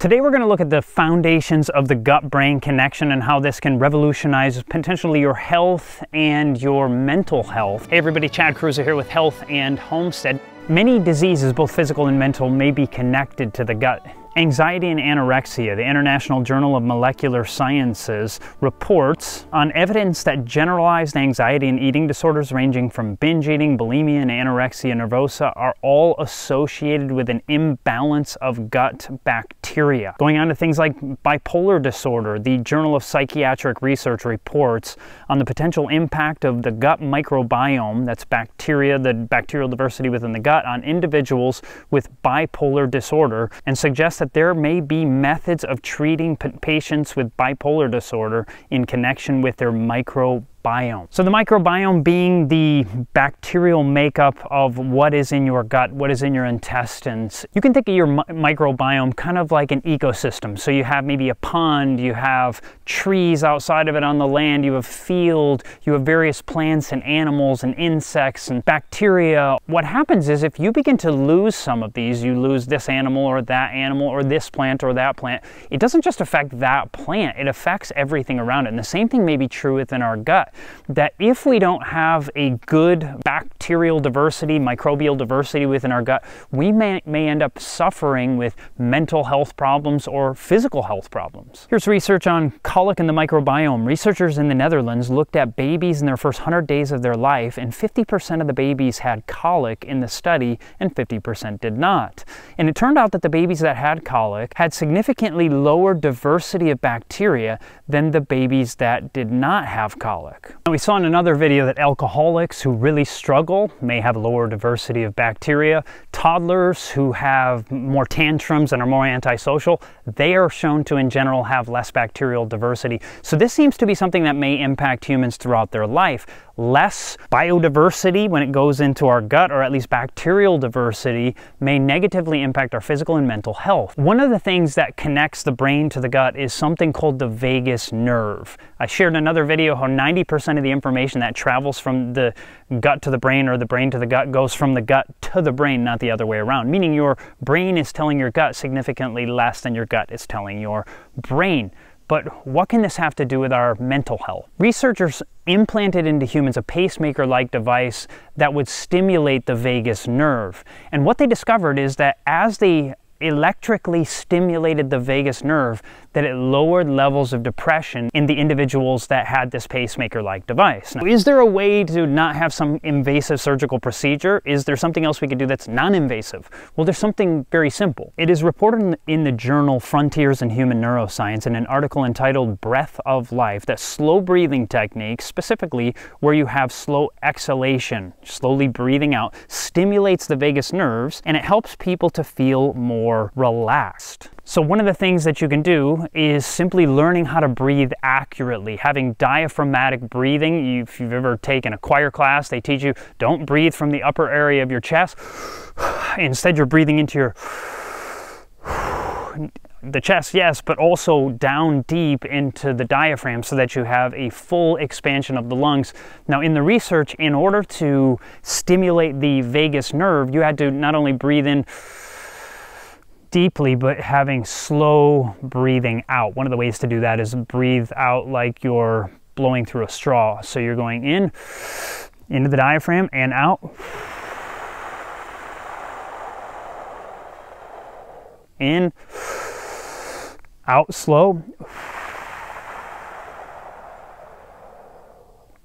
Today we're going to look at the foundations of the gut-brain connection and how this can revolutionize potentially your health and your mental health. Hey everybody, Chad Kruiser here with Health and Homestead. Many diseases, both physical and mental, may be connected to the gut. Anxiety and anorexia, the International Journal of Molecular Sciences, reports on evidence that generalized anxiety and eating disorders ranging from binge eating, bulimia, and anorexia nervosa are all associated with an imbalance of gut bacteria. Going on to things like bipolar disorder, the Journal of Psychiatric Research reports on the potential impact of the gut microbiome, that's bacteria, the bacterial diversity within the gut, on individuals with bipolar disorder, and suggests that there may be methods of treating patients with bipolar disorder in connection with their microbiome. So the microbiome being the bacterial makeup of what is in your gut, what is in your intestines. You can think of your microbiome kind of like an ecosystem. So you have maybe a pond, you have trees outside of it on the land, you have field, you have various plants and animals and insects and bacteria. What happens is if you begin to lose some of these, you lose this animal or that animal or this plant or that plant, it doesn't just affect that plant, it affects everything around it. And the same thing may be true within our gut. That if we don't have a good bacterial diversity, microbial diversity within our gut, we may end up suffering with mental health problems or physical health problems. Here's research on colic in the microbiome. Researchers in the Netherlands looked at babies in their first 100 days of their life, and 50% of the babies had colic in the study and 50% did not. And it turned out that the babies that had colic had significantly lower diversity of bacteria than the babies that did not have colic. Now we saw in another video that alcoholics who really struggle may have lower diversity of bacteria. Toddlers who have more tantrums and are more antisocial, they are shown to in general have less bacterial diversity. So this seems to be something that may impact humans throughout their life. Less biodiversity when it goes into our gut, or at least bacterial diversity, may negatively impact our physical and mental health. One of the things that connects the brain to the gut is something called the vagus nerve. I shared in another video how 90% of the information that travels from the gut to the brain or the brain to the gut goes from the gut to the brain, not the other way around, meaning your brain is telling your gut significantly less than your gut is telling your brain. But what can this have to do with our mental health? Researchers implanted into humans a pacemaker-like device that would stimulate the vagus nerve. And what they discovered is that as they electrically stimulated the vagus nerve, that it lowered levels of depression in the individuals that had this pacemaker-like device. Now, is there a way to not have some invasive surgical procedure? Is there something else we could do that's non-invasive? Well, there's something very simple. It is reported in the journal Frontiers in Human Neuroscience in an article entitled Breath of Life that slow breathing techniques, specifically where you have slow exhalation, slowly breathing out, stimulates the vagus nerves and it helps people to feel more relaxed. So one of the things that you can do is simply learning how to breathe accurately, having diaphragmatic breathing. If you've ever taken a choir class, they teach you don't breathe from the upper area of your chest. Instead, you're breathing into the chest, yes, but also down deep into the diaphragm so that you have a full expansion of the lungs. Now in the research, in order to stimulate the vagus nerve, you had to not only breathe in deeply, but having slow breathing out. One of the ways to do that is breathe out like you're blowing through a straw. So you're going in, into the diaphragm and out. In, out slow.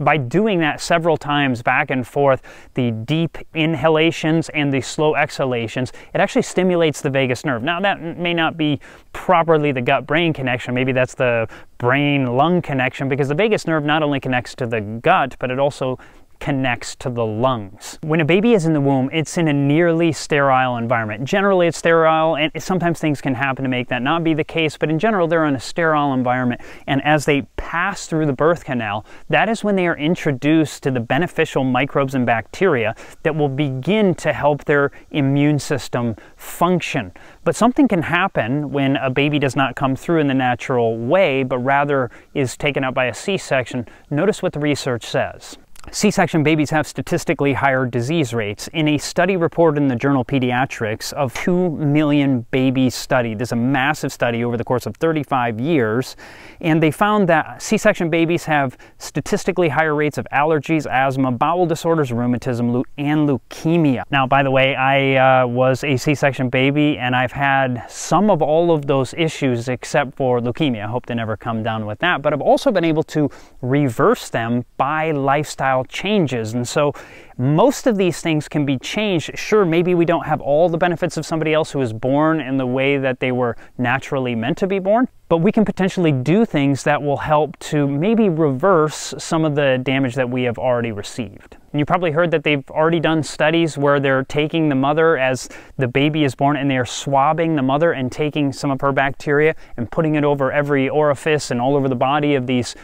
By doing that several times back and forth, the deep inhalations and the slow exhalations, it actually stimulates the vagus nerve. Now that may not be properly the gut-brain connection, maybe that's the brain-lung connection, because the vagus nerve not only connects to the gut, but it also connects to the lungs. When a baby is in the womb, it's in a nearly sterile environment. Generally it's sterile, and sometimes things can happen to make that not be the case, but in general they're in a sterile environment, and as they pass through the birth canal, that is when they are introduced to the beneficial microbes and bacteria that will begin to help their immune system function. But something can happen when a baby does not come through in the natural way, but rather is taken out by a C-section. Notice what the research says. C-section babies have statistically higher disease rates. In a study reported in the journal Pediatrics of 2 million babies studied, this is a massive study over the course of 35 years, and they found that C-section babies have statistically higher rates of allergies, asthma, bowel disorders, rheumatism, and leukemia. Now, by the way, I was a C-section baby, and I've had some of all of those issues except for leukemia. I hope they never come down with that, but I've also been able to reverse them by lifestyle changes. And so most of these things can be changed. Sure, maybe we don't have all the benefits of somebody else who was born in the way that they were naturally meant to be born, but we can potentially do things that will help to maybe reverse some of the damage that we have already received. And you probably heard that they've already done studies where they're taking the mother as the baby is born and they are swabbing the mother and taking some of her bacteria and putting it over every orifice and all over the body of these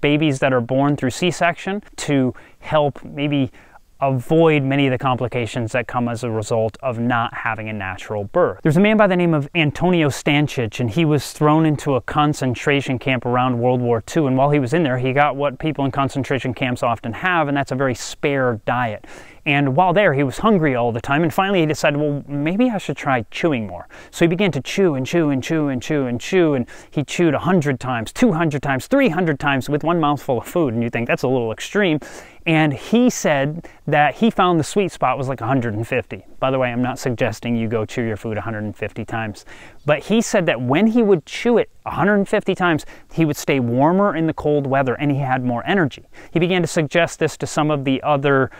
babies that are born through C-section to help maybe avoid many of the complications that come as a result of not having a natural birth. There's a man by the name of Antonio Stanchich, and he was thrown into a concentration camp around World War II, and while he was in there, he got what people in concentration camps often have, and that's a very spare diet. And while there, he was hungry all the time, and finally he decided, well, maybe I should try chewing more. So he began to chew and chew and chew and chew and chew, and he chewed 100 times, 200 times, 300 times with one mouthful of food, and you think that's a little extreme. And he said that he found the sweet spot was like 150. By the way, I'm not suggesting you go chew your food 150 times. But he said that when he would chew it 150 times, he would stay warmer in the cold weather and he had more energy. He began to suggest this to some of the other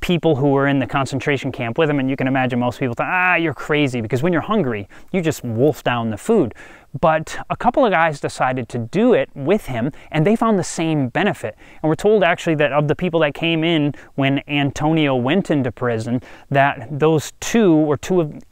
people who were in the concentration camp with him. And you can imagine most people thought, ah, you're crazy, because when you're hungry, you just wolf down the food. But a couple of guys decided to do it with him, and they found the same benefit. And we're told actually that of the people that came in when Antonio went into prison, that those two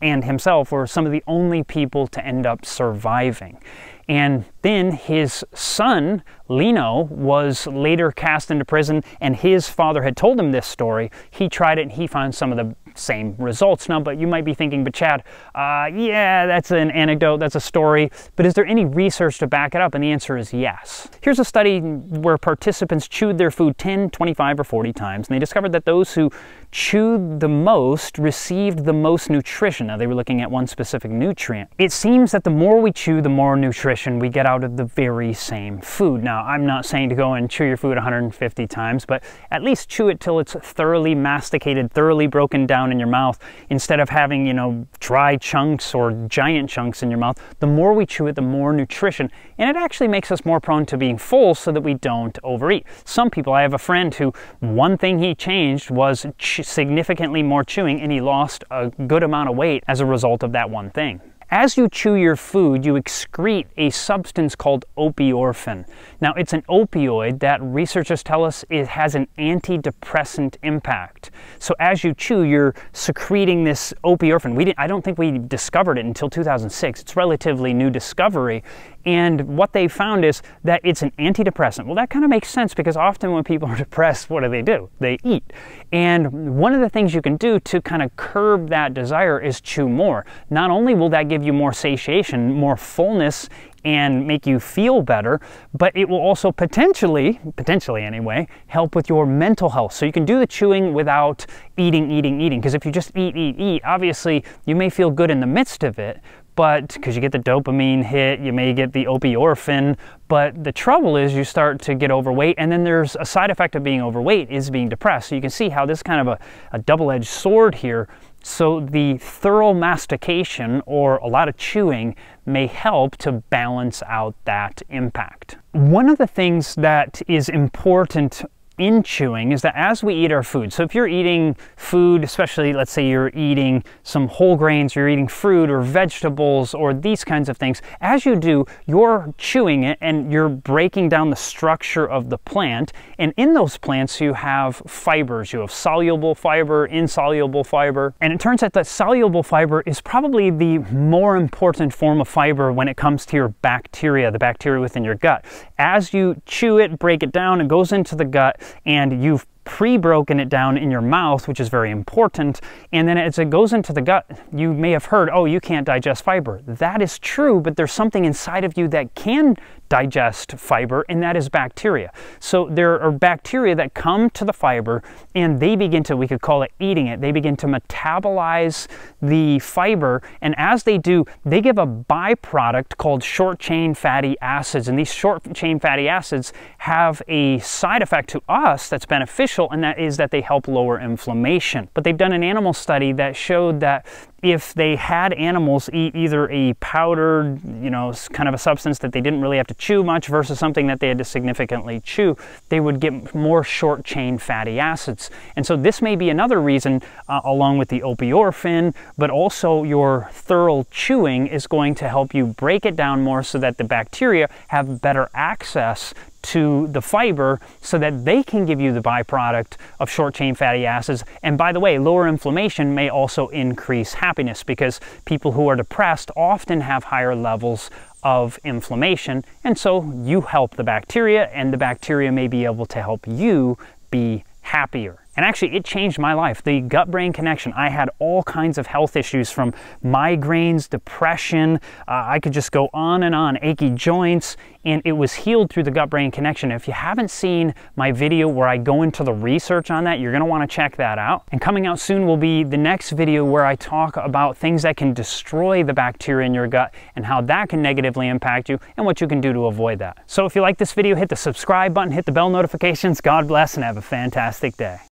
and himself were some of the only people to end up surviving. And then his son, Lino, was later cast into prison, and his father had told him this story. He tried it, and he found some of the same results. Now, but you might be thinking, but Chad, yeah, that's an anecdote, that's a story, but is there any research to back it up? And the answer is yes. Here's a study where participants chewed their food 10, 25, or 40 times, and they discovered that those who chewed the most received the most nutrition. Now, they were looking at one specific nutrient. It seems that the more we chew, the more nutrition we get out of the very same food. Now, I'm not saying to go and chew your food 150 times, but at least chew it till it's thoroughly masticated, thoroughly broken down in your mouth, instead of having, you know, dry chunks or giant chunks in your mouth. The more we chew it, the more nutrition, and it actually makes us more prone to being full so that we don't overeat. Some people, I have a friend who one thing he changed was significantly more chewing, and he lost a good amount of weight as a result of that one thing. As you chew your food, you excrete a substance called opiorphin. Now, it's an opioid that researchers tell us it has an antidepressant impact. So as you chew, you're secreting this opiorphin. I don't think we discovered it until 2006. It's a relatively new discovery. And what they found is that it's an antidepressant. Well, that kind of makes sense, because often when people are depressed, what do? They eat. And one of the things you can do to kind of curb that desire is chew more. Not only will that give you more satiation, more fullness, and make you feel better, but it will also potentially anyway, help with your mental health. So you can do the chewing without eating, because if you just eat, obviously you may feel good in the midst of it, but because you get the dopamine hit, you may get the opiorphin, but the trouble is you start to get overweight, and then there's a side effect of being overweight is being depressed. So you can see how this is kind of a double-edged sword here. So the thorough mastication, or a lot of chewing, may help to balance out that impact. One of the things that is important in chewing is that as we eat our food, so if you're eating food, especially let's say you're eating some whole grains, you're eating fruit or vegetables or these kinds of things, as you do, you're chewing it and you're breaking down the structure of the plant, and in those plants you have fibers. You have soluble fiber, insoluble fiber, and it turns out that soluble fiber is probably the more important form of fiber when it comes to your bacteria, the bacteria within your gut. As you chew it, break it down, it goes into the gut, and you've pre-broken it down in your mouth, which is very important. And then as it goes into the gut, you may have heard, oh, you can't digest fiber. That is true, but there's something inside of you that can digest fiber, and that is bacteria. So there are bacteria that come to the fiber, and they begin to, we could call it eating it, they begin to metabolize the fiber, and as they do, they give a byproduct called short-chain fatty acids, and these short-chain fatty acids have a side effect to us that's beneficial, and that is that they help lower inflammation. But they've done an animal study that showed that if they had animals eat either a powdered, you know, kind of a substance that they didn't really have to chew much versus something that they had to significantly chew, they would get more short chain fatty acids. And so this may be another reason, along with the opiorphin, but also your thorough chewing is going to help you break it down more so that the bacteria have better access to the fiber so that they can give you the byproduct of short-chain fatty acids. And by the way, lower inflammation may also increase happiness, because people who are depressed often have higher levels of inflammation. And so you help the bacteria, and the bacteria may be able to help you be happier. And actually, it changed my life, the gut-brain connection. I had all kinds of health issues, from migraines, depression, I could just go on and on, achy joints, and it was healed through the gut-brain connection. If you haven't seen my video where I go into the research on that, you're gonna wanna check that out. And coming out soon will be the next video where I talk about things that can destroy the bacteria in your gut and how that can negatively impact you and what you can do to avoid that. So if you like this video, hit the subscribe button, hit the bell notifications. God bless, and have a fantastic day.